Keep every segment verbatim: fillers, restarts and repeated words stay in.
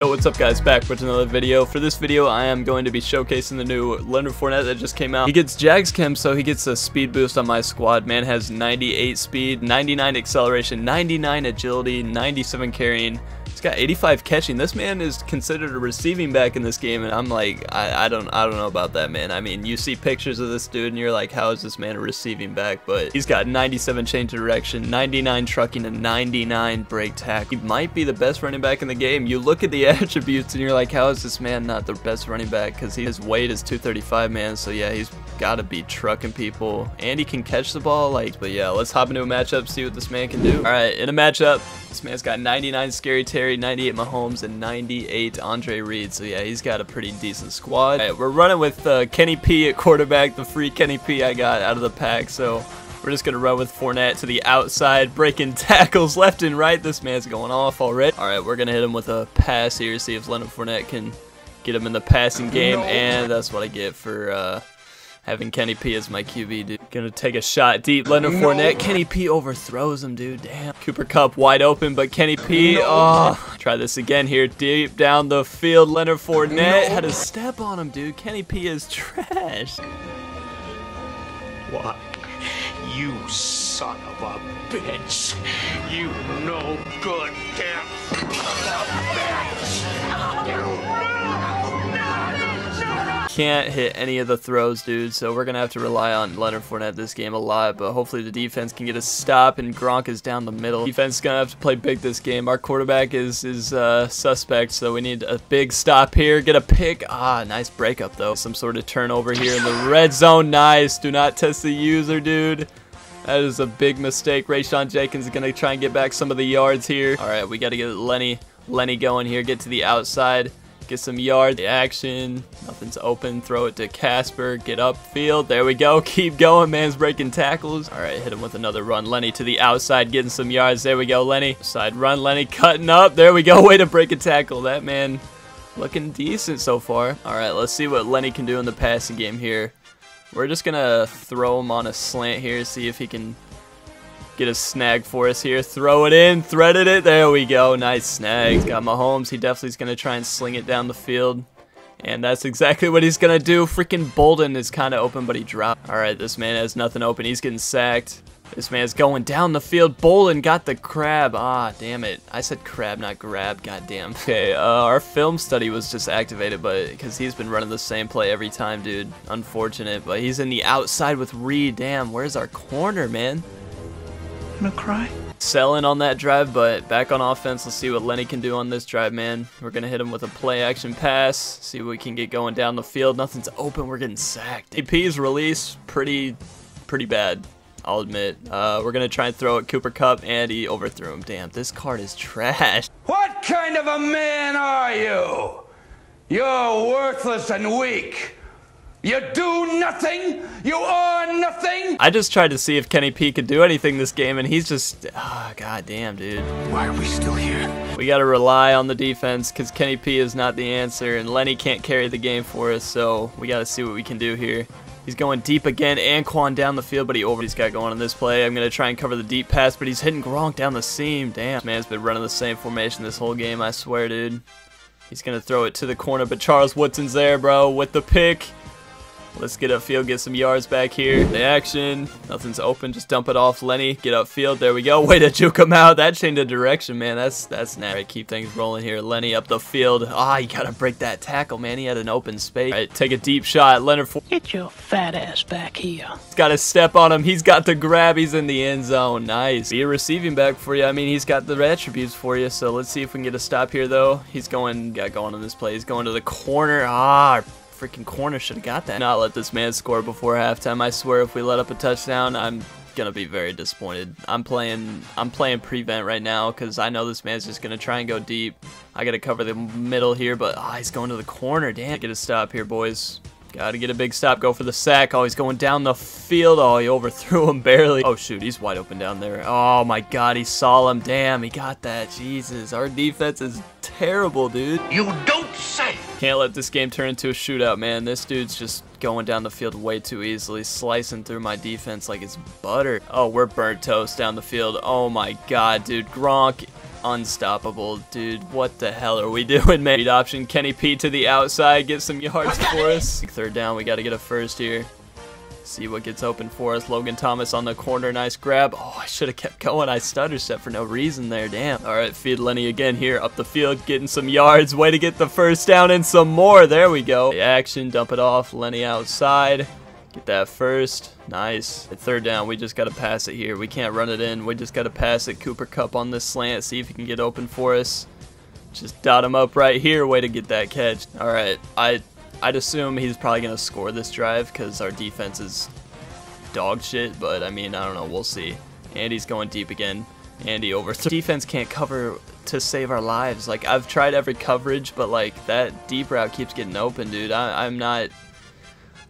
Yo, what's up guys, back with another video. For this video I am going to be showcasing the new Leonard Fournette that just came out. He gets Jags Chem, so he gets a speed boost on my squad. Man has ninety-eight speed, ninety-nine acceleration, ninety-nine agility, ninety-seven carrying. He's got eighty-five catching. This man is considered a receiving back in this game, and I'm like, I, I don't I don't know about that, man. I mean, you see pictures of this dude and you're like, how is this man a receiving back? But he's got ninety-seven change of direction, ninety-nine trucking, and ninety-nine break tackle. He might be the best running back in the game. You look at the attributes and you're like, how is this man not the best running back? Because his weight is two thirty-five, man. So yeah, he's gotta be trucking people, and he can catch the ball. Like, but yeah, let's hop into a matchup, see what this man can do. All right, in a matchup, this man's got ninety-nine Scary Terry, ninety-eight Mahomes, and ninety-eight Andre Reed. So yeah, he's got a pretty decent squad. All right, we're running with uh, Kenny P at quarterback, the free Kenny P I got out of the pack. So we're just gonna run with Fournette to the outside, breaking tackles left and right. This man's going off already. All right, we're gonna hit him with a pass here, see if Leonard Fournette can get him in the passing game. No. And that's what I get for uh, having Kenny P as my Q B, dude. Gonna take a shot deep. Leonard no. Fournette. Kenny P overthrows him, dude. Damn. Cooper Kupp wide open, but Kenny P. No. Oh, try this again here. Deep down the field. Leonard Fournette no. had a step on him, dude. Kenny P is trash. What? You son of a bitch. You no good damn son of a bitch. Can't hit any of the throws, dude, so we're gonna have to rely on Leonard Fournette this game a lot, but hopefully the defense can get a stop. And Gronk is down the middle. Defense is gonna have to play big this game. Our quarterback is is uh suspect, so we need a big stop here. Get a pick. Ah, nice breakup though. Some sort of turnover here in the red zone. Nice. Do not test the user, dude. That is a big mistake. Rayshawn Jenkins is gonna try and get back some of the yards here. All right, we got to get Lenny Lenny going here. Get to the outside, get some yards. Action. Nothing's open. Throw it to Casper. Get upfield. There we go. Keep going. Man's breaking tackles. All right, hit him with another run. Lenny to the outside, getting some yards. There we go, Lenny. Side run. Lenny cutting up. There we go. Way to break a tackle. That man looking decent so far. All right, let's see what Lenny can do in the passing game here. We're just going to throw him on a slant here, see if he can get a snag for us here. Throw it in. Threaded it. There we go. Nice snag. Got Mahomes. He definitely is going to try and sling it down the field. And that's exactly what he's going to do. Freaking Bolden is kind of open, but he dropped. All right, this man has nothing open. He's getting sacked. This man's going down the field. Bolden got the crab. Ah, damn it. I said crab, not grab. God damn. Okay, uh, our film study was just activated, but because he's been running the same play every time, dude. Unfortunate, but he's in the outside with Reed. Damn, where's our corner, man? Gonna cry. Selling on that drive, but back on offense. Let's see what Lenny can do on this drive, man. We're gonna hit him with a play action pass, see what we can get going down the field. Nothing's open. We're getting sacked. A P's release pretty pretty bad, I'll admit. Uh we're gonna try and throw at Cooper Kupp, and he overthrew him. Damn, this card is trash. What kind of a man are you? You're worthless and weak. You do nothing. You are nothing. I just tried to see if Kenny P could do anything this game, and he's just, ah, oh, goddamn, dude. Why are we still here? We gotta rely on the defense, because Kenny P is not the answer, and Lenny can't carry the game for us. So we gotta see what we can do here. He's going deep again. Anquan down the field, but he over. He's got going on this play. I'm gonna try and cover the deep pass, but he's hitting Gronk down the seam. Damn, man's been running the same formation this whole game. I swear, dude. He's gonna throw it to the corner, but Charles Woodson's there, bro, with the pick. Let's get upfield, get some yards back here. The action. Nothing's open. Just dump it off. Lenny, get upfield. There we go. Way to juke him out. That changed the direction, man. That's that's nasty. All right, keep things rolling here. Lenny up the field. Ah, oh, you gotta break that tackle, man. He had an open space. All right, take a deep shot. Leonard Fournette. Get your fat ass back here. He's got a step on him. He's got the grab. He's in the end zone. Nice. Be a receiving back for you. I mean, he's got the attributes for you. So let's see if we can get a stop here, though. He's going, got going on this play. He's going to the corner. Ah, freaking corner should have got that. Not let this man score before halftime. I swear, if we let up a touchdown, I'm gonna be very disappointed. I'm playing I'm playing prevent right now, because I know this man's just gonna try and go deep. I gotta cover the middle here, but ah, oh, he's going to the corner. Damn, get a stop here, boys. Gotta get a big stop. Go for the sack. Oh, he's going down the field. Oh, he overthrew him barely. Oh shoot, he's wide open down there. Oh my god, he saw him. Damn, he got that. Jesus, our defense is terrible, dude. You don't say. Can't let this game turn into a shootout, man. This dude's just going down the field way too easily, slicing through my defense like it's butter. Oh, we're burnt toast down the field. Oh my god, dude. Gronk unstoppable, dude. What the hell are we doing, man? Read option, Kenny P to the outside, get some yards for us. Third down, we got to get a first here. See what gets open for us. Logan Thomas on the corner, nice grab. Oh, I should have kept going. I stutter set for no reason there, damn. All right, feed Lenny again here, up the field, getting some yards. Way to get the first down and some more. There we go. The action, dump it off, Lenny outside. Get that first. Nice. At third down, we just got to pass it here. We can't run it in. We just got to pass it. Cooper Kupp on this slant. See if he can get open for us. Just dot him up right here. Way to get that catch. All right. I, I'd assume he's probably going to score this drive because our defense is dog shit. But, I mean, I don't know. We'll see. Andy's going deep again. Andy over. Defense can't cover to save our lives. Like, I've tried every coverage, but, like, that deep route keeps getting open, dude. I, I'm not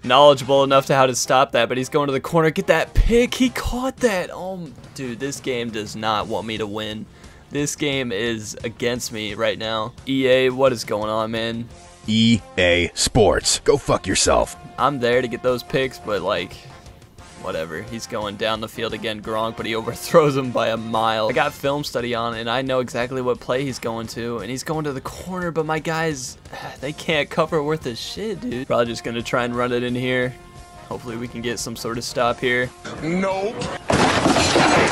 knowledgeable enough to how to stop that, but he's going to the corner. Get that pick. He caught that. Oh, dude, this game does not want me to win. This game is against me right now. E A, what is going on, man? E A Sports. Go fuck yourself. I'm there to get those picks, but, like, whatever. He's going down the field again, Gronk, but he overthrows him by a mile. I got film study on, and I know exactly what play he's going to, and he's going to the corner, but my guys, they can't cover worth a shit, dude. Probably just going to try and run it in here. Hopefully we can get some sort of stop here. Nope.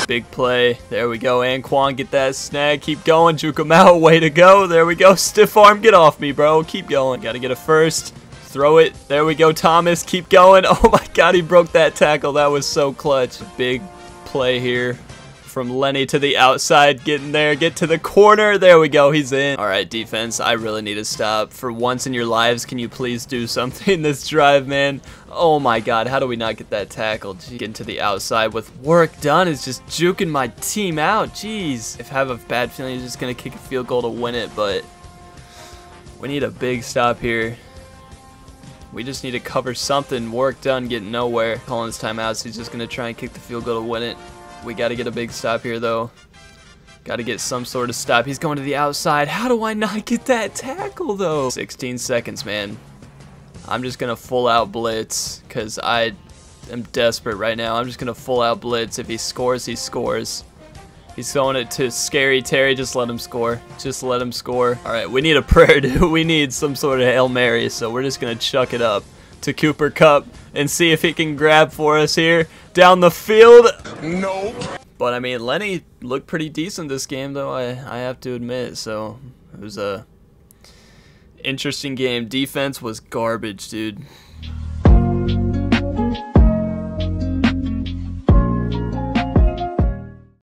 Big play. There we go. Anquan, get that snag. Keep going. Juke him out. Way to go. There we go. Stiff arm. Get off me, bro. Keep going. Got to get a first. Throw it. There we go, Thomas. Keep going. Oh, my God. He broke that tackle. That was so clutch. Big play here from Lenny to the outside. Get in there. Get to the corner. There we go. He's in. All right, defense. I really need to stop. For once in your lives, can you please do something this drive, man? Oh, my God. How do we not get that tackle? Getting to the outside with work done is just juking my team out. Jeez. If I have a bad feeling, he's just going to kick a field goal to win it, but we need a big stop here. We just need to cover something. Work done, getting nowhere. Collins timeouts. He's just going to try and kick the field goal to win it. We got to get a big stop here, though. Got to get some sort of stop. He's going to the outside. How do I not get that tackle, though? sixteen seconds, man. I'm just going to full-out blitz because I am desperate right now. I'm just going to full-out blitz. If he scores, he scores. He's throwing it to Scary Terry. Just let him score. Just let him score. All right, we need a prayer, dude. We need some sort of Hail Mary, so we're just going to chuck it up to Cooper Kupp and see if he can grab for us here down the field. Nope. But, I mean, Lenny looked pretty decent this game, though, I, I have to admit. So it was a interesting game. Defense was garbage, dude.